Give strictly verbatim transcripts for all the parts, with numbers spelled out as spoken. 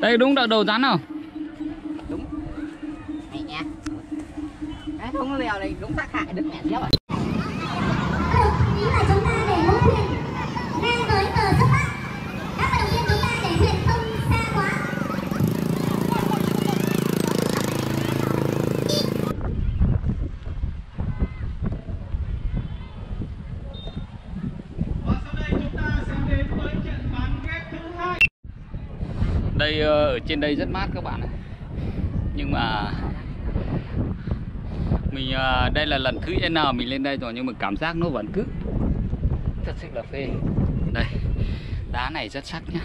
Đây đúng đợi đầu rắn không? Đúng. Này nha. Cái thông lèo này đúng tác hại đứng mẹ đéo ạ. Đây, ở trên đây rất mát các bạn ạ. Nhưng mà mình đây là lần thứ N mình lên đây rồi, nhưng mà cảm giác nó vẫn cứ thật sự là phê. Đây, đá này rất sắc nhá.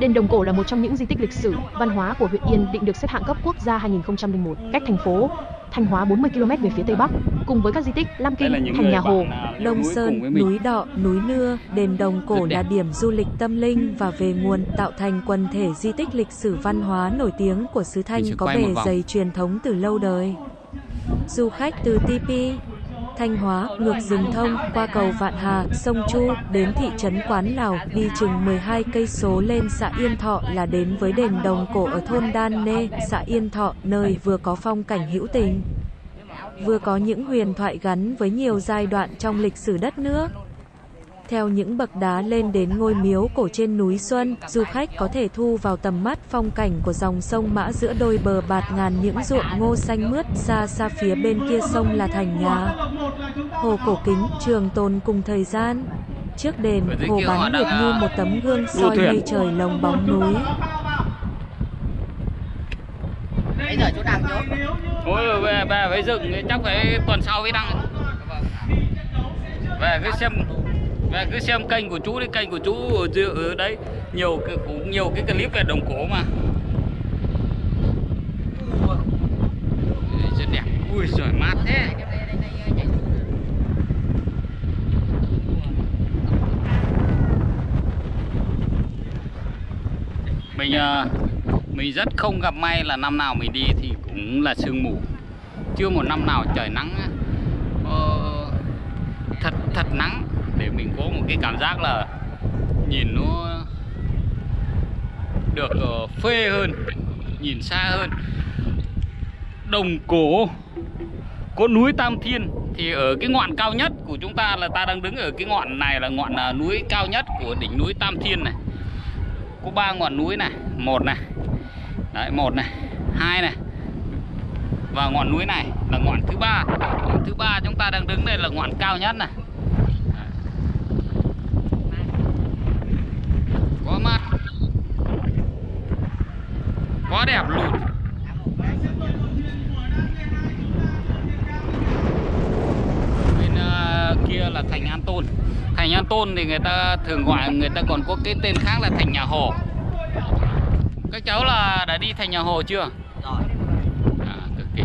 Đền Đồng Cổ là một trong những di tích lịch sử, văn hóa của huyện Yên Định được xếp hạng cấp quốc gia hai nghìn không trăm lẻ một, cách thành phố Thanh Hóa bốn mươi ki lô mét về phía tây bắc, cùng với các di tích Lam Kinh, Thành Nhà Hồ, Đông Sơn, Núi Đọ, Núi Nưa. Đền Đồng Cổ là điểm du lịch tâm linh và về nguồn, tạo thành quần thể di tích lịch sử văn hóa nổi tiếng của xứ Thanh, có bề dày truyền thống từ lâu đời. Du khách từ Tipi, Thanh Hóa, ngược rừng thông qua cầu Vạn Hà, sông Chu đến thị trấn Quán Lào, đi chừng mười hai cây số lên xã Yên Thọ là đến với đền Đồng Cổ ở thôn Đan Nê, xã Yên Thọ, nơi vừa có phong cảnh hữu tình, vừa có những huyền thoại gắn với nhiều giai đoạn trong lịch sử đất nước. Theo những bậc đá lên đến ngôi miếu cổ trên núi Xuân, du khách có thể thu vào tầm mắt phong cảnh của dòng sông Mã giữa đôi bờ bạt ngàn những ruộng ngô xanh mướt, xa xa phía bên kia sông là Thành Nhà Hồ cổ kính, trường tồn cùng thời gian. Trước đền, hồ bán nguyệt như một tấm gương soi mây trời lồng bóng núi. Bây giờ chỗ đăng chỗ. Ôi, về, về với rừng chắc phải tuần sau mới đăng. Về cứ xem... Và cứ xem kênh của chú đấy, kênh của chú ở đấy nhiều nhiều cái clip về Đồng Cổ mà. Rất đẹp. Ui giời, mát thế. Mình mình rất không gặp may là năm nào mình đi thì cũng là sương mù. Chưa một năm nào trời nắng ờ, thật thật nắng. Để mình có một cái cảm giác là nhìn nó được phê hơn, nhìn xa hơn. Đồng Cổ có núi Tam Thiên, thì ở cái ngọn cao nhất của chúng ta là ta đang đứng ở cái ngọn này, là ngọn là núi cao nhất của đỉnh núi Tam Thiên này. Có ba ngọn núi này, một này, đấy, một này, hai này, và ngọn núi này là ngọn thứ ba. Ngọn thứ ba chúng ta đang đứng đây là ngọn cao nhất này. Quá mát, quá đẹp luôn. Bên uh, kia là Thành An Tôn. Thành An Tôn thì người ta thường gọi, người ta còn có cái tên khác là Thành Nhà Hồ. Các cháu là đã đi Thành Nhà Hồ chưa? Rồi. À, cực kỳ.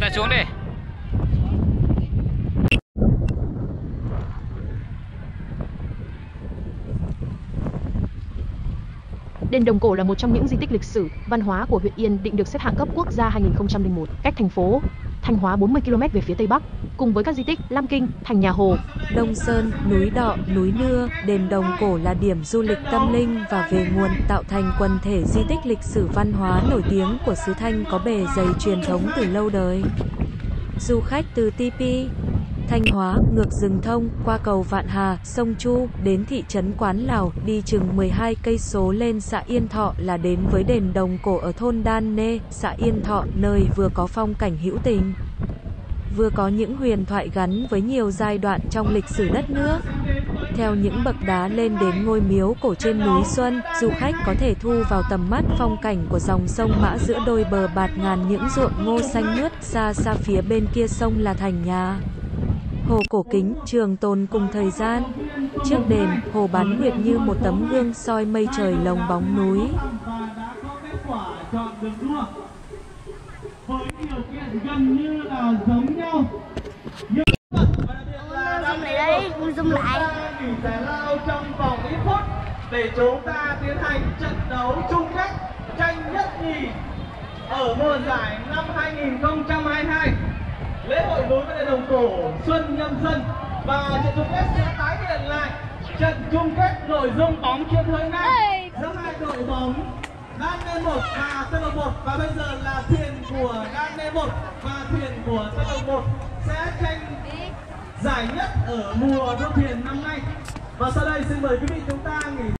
Ta xuống đi. Đền Đồng Cổ là một trong những di tích lịch sử, văn hóa của huyện Yên Định được xếp hạng cấp quốc gia hai nghìn không trăm lẻ một, cách thành phố Thanh Hóa bốn mươi ki lô mét về phía tây bắc, cùng với các di tích Lam Kinh, Thành Nhà Hồ, Đông Sơn, Núi Đọ, Núi Nưa. Đền Đồng Cổ là điểm du lịch tâm linh và về nguồn, tạo thành quần thể di tích lịch sử văn hóa nổi tiếng của xứ Thanh, có bề dày truyền thống từ lâu đời. Du khách từ Tipi, Thanh Hóa, ngược rừng thông qua cầu Vạn Hà, sông Chu đến thị trấn Quán Lào, đi chừng mười hai cây số lên xã Yên Thọ là đến với đền Đồng Cổ ở thôn Đan Nê, xã Yên Thọ, nơi vừa có phong cảnh hữu tình, vừa có những huyền thoại gắn với nhiều giai đoạn trong lịch sử đất nước. Theo những bậc đá lên đến ngôi miếu cổ trên núi Xuân, du khách có thể thu vào tầm mắt phong cảnh của dòng sông Mã giữa đôi bờ bạt ngàn những ruộng ngô xanh mướt, xa xa phía bên kia sông là Thành Nhà Hồ cổ kính, trường tồn cùng thời gian. trước đền, hồ bán nguyệt như một tấm gương soi mây trời lồng bóng núi. Zoom lại đây, zoom lại. Trong vòng ít phút để chúng ta tiến hành trận đấu chung kết tranh nhất nhì ở mùa giải năm hai nghìn không trăm hai mươi hai, lễ hội núi và đền Đồng Cổ xuân nhâm dần, và trận chung kết sẽ tái hiện lại trận chung kết nội dung bóng chuyền hơi ngang giữa hai đội bóng Đan Nê một và Tân Bột, và bây giờ là thuyền của Đan Nê một và thuyền của Tân Bột sẽ tranh giải nhất ở mùa đua thuyền năm nay. Và sau đây xin mời quý vị chúng ta nghỉ.